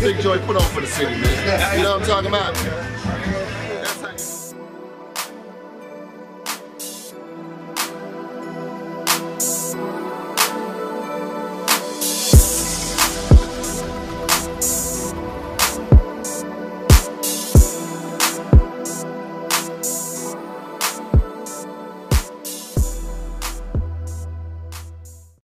Big Joy put on for the city, man. You know what I'm talking about?